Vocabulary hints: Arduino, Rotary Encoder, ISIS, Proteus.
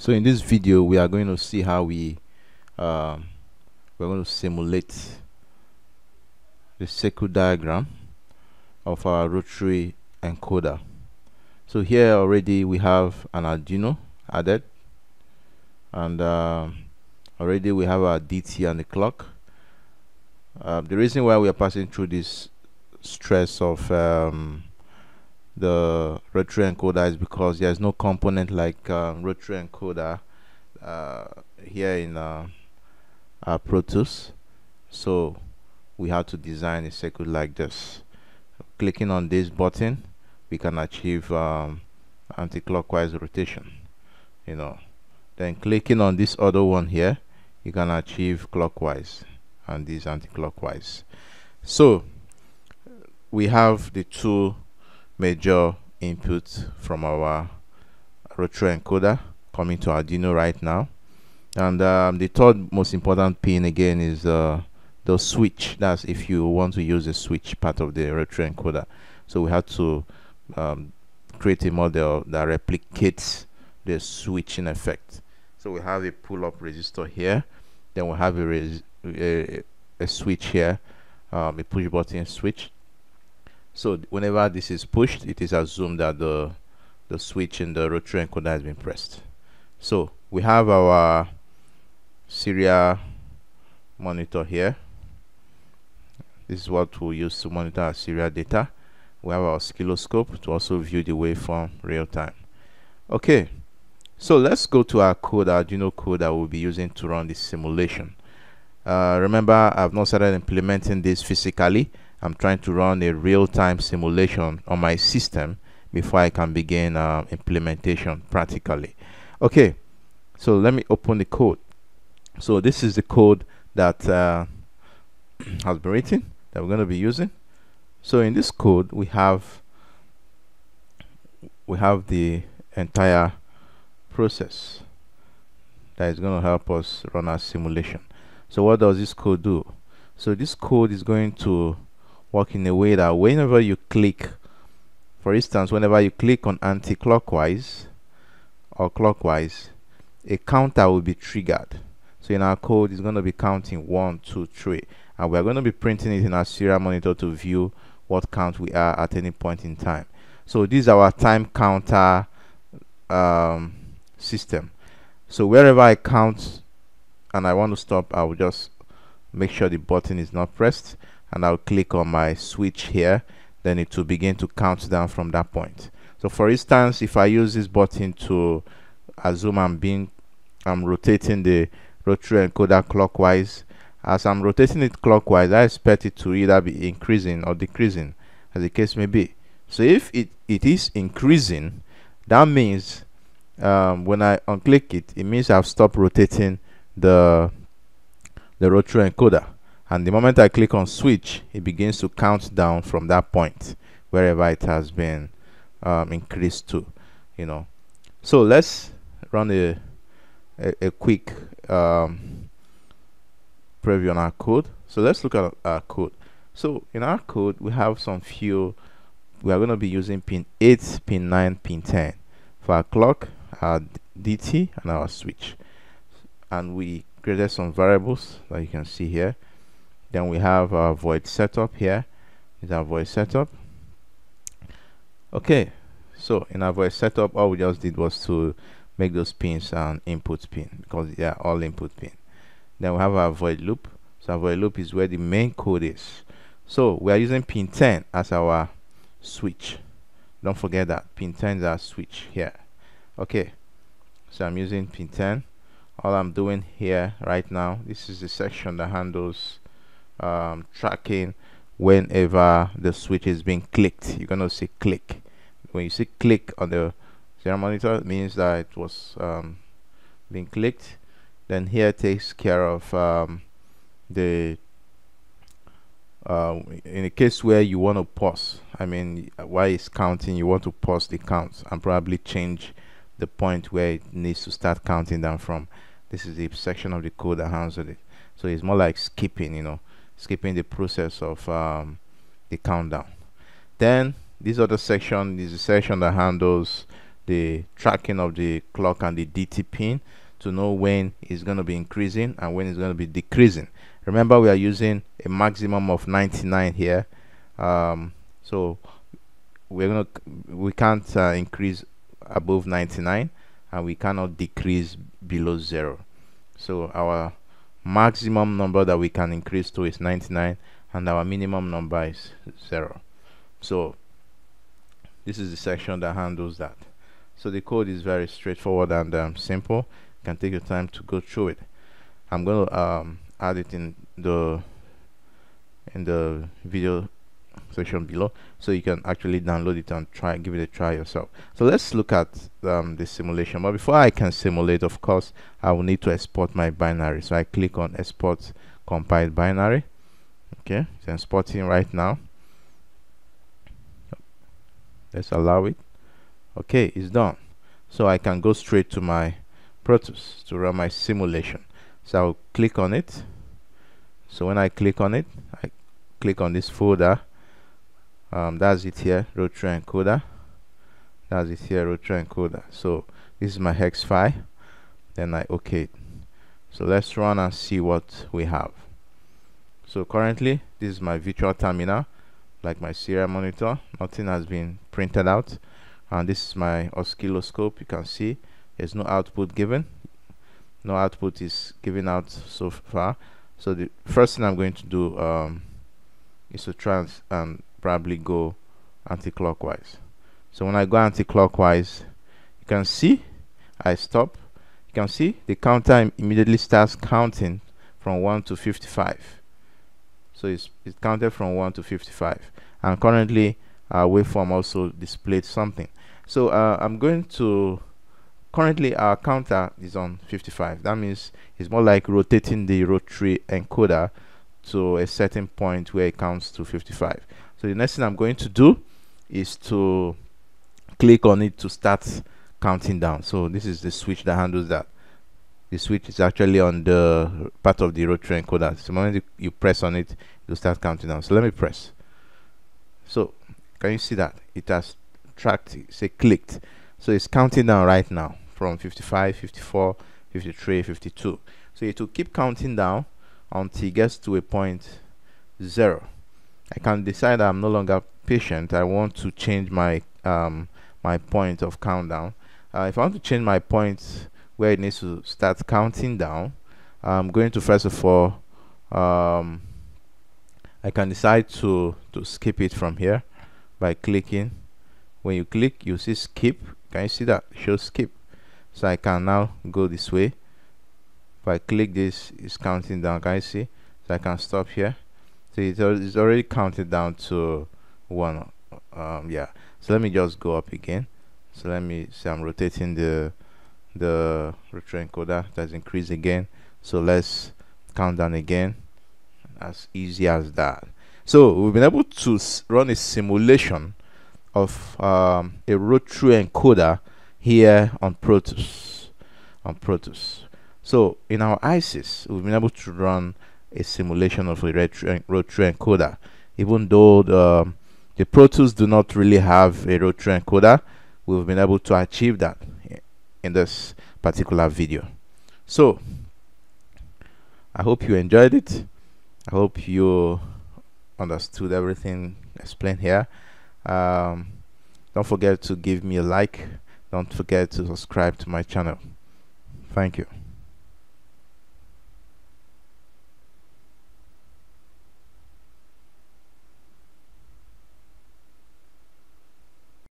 So in this video we are going to see how we're going to simulate the circle diagram of our rotary encoder. So here already we have an Arduino added, and already we have our DT and the clock. The reason why we are passing through this stress of the rotary encoder is because there is no component like rotary encoder here in our Proteus, so we have to design a circuit like this. Clicking on this button, we can achieve anti-clockwise rotation, you know. Then clicking on this other one here, you can achieve clockwise, and this anti-clockwise. So we have the two major inputs from our rotary encoder coming to Arduino right now, and the third most important pin again is the switch. That's if you want to use the switch part of the rotary encoder. So we have to create a model that replicates the switching effect. So we have a pull-up resistor here, then we have a switch here, a push button switch. So whenever this is pushed, it is assumed that the switch in the rotary encoder has been pressed. So we have our serial monitor here. This is what we use to monitor our serial data. We have our oscilloscope to also view the waveform real time. Okay, so let's go to our code, our Arduino code that we'll be using to run this simulation. Remember, I've not started implementing this physically. I'm trying to run a real-time simulation on my system before I can begin implementation practically. Okay, so let me open the code. So this is the code that has been written that we're going to be using. So in this code we have the entire process that is going to help us run our simulation. So what does this code do? So this code is going to work in a way that whenever you click, for instance, whenever you click on anti-clockwise or clockwise, a counter will be triggered. So in our code, it's going to be counting 1, 2, 3, and we're going to be printing it in our serial monitor to view what count we are at any point in time. So this is our time counter system. So wherever I count and I want to stop, I will just make sure the button is not pressed, and I'll click on my switch here. Then it will begin to count down from that point. So for instance, if I use this button to assume I'm rotating the rotary encoder clockwise, as I'm rotating it clockwise, I expect it to either be increasing or decreasing, as the case may be. So if it is increasing, that means when I unclick it, it means I've stopped rotating the rotary encoder. And the moment I click on switch, it begins to count down from that point, wherever it has been increased to, you know. So let's run a quick preview on our code. So let's look at our code. So in our code, we have some few. We are going to be using pin 8, pin 9, pin 10 for our clock, our DT, and our switch. And we created some variables that you can see here. Then we have our void setup here. Is our void setup. Okay, so in our void setup, all we just did was to make those pins an input pin, because they are all input pin. Then we have our void loop. So our void loop is where the main code is. So we are using pin 10 as our switch. Don't forget that pin 10 is our switch here. Okay, so I'm using pin 10. All I'm doing here right now, this is the section that handles tracking whenever the switch is being clicked. You're gonna see click. When you see click on the serial monitor, it means that it was being clicked. Then here it takes care of in the case where you want to pause. I mean, while it's counting, you want to pause the count and probably change the point where it needs to start counting down from. This is the section of the code that handles it. So it's more like skipping, you know, skipping the process of the countdown. Then this other section is the section that handles the tracking of the clock and the DT pin to know when it's going to be increasing and when it's going to be decreasing. Remember, we are using a maximum of 99 here, so we can't increase above 99, and we cannot decrease below 0. So our maximum number that we can increase to is 99, and our minimum number is 0. So this is the section that handles that. So the code is very straightforward and simple. You can take your time to go through it. I'm going to add it in the video section below, so you can actually download it and try, give it a try yourself. So let's look at the simulation. But before I can simulate, of course, I will need to export my binary. So I click on export compiled binary. Okay, it's exporting right now. Let's allow it. Okay, it's done. So I can go straight to my Proteus to run my simulation. So I'll click on it. So when I click on it, I click on this folder. That's it here, Rotary Encoder. That's it here, Rotary Encoder. So this is my hex file. Then I OK it. So let's run and see what we have. So currently, this is my virtual terminal, like my serial monitor. Nothing has been printed out. And this is my oscilloscope. You can see there's no output given. No output is given out so far. So the first thing I'm going to do is to try and probably go anti-clockwise. So when I go anti-clockwise, you can see I stop. You can see the counter immediately starts counting from 1 to 55. So it's counted from 1 to 55. And currently our waveform also displayed something. So I'm going to, currently our counter is on 55. That means it's more like rotating the rotary encoder to a certain point where it counts to 55. So the next thing I'm going to do is to click on it to start counting down. So this is the switch that handles that. The switch is actually on the part of the rotary encoder. So the moment you press on it, you'll start counting down. So let me press. So can you see that? It has tracked, say clicked. So it's counting down right now from 55, 54, 53, 52. So it will keep counting down until it gets to a point 0. I can decide I'm no longer patient. I want to change my point of countdown. If I want to change my point where it needs to start counting down, I'm going to, first of all, I can decide to skip it from here by clicking. When you click, you see skip. Can you see that? Show skip. So I can now go this way. If I click this, it's counting down. Can you see? So I can stop here. So it's already counted down to 1. Yeah. So let me just go up again. So let me see. I'm rotating the rotary encoder. That's increased again. So let's count down again. As easy as that. So we've been able to run a simulation of a rotary encoder here on Proteus. So in our ISIS, we've been able to run a simulation of a rotary encoder, even though the Proteus do not really have a rotary encoder. We've been able to achieve that in this particular video. So I hope you enjoyed it. I hope you understood everything explained here. Don't forget to give me a like. Don't forget to subscribe to my channel. Thank you.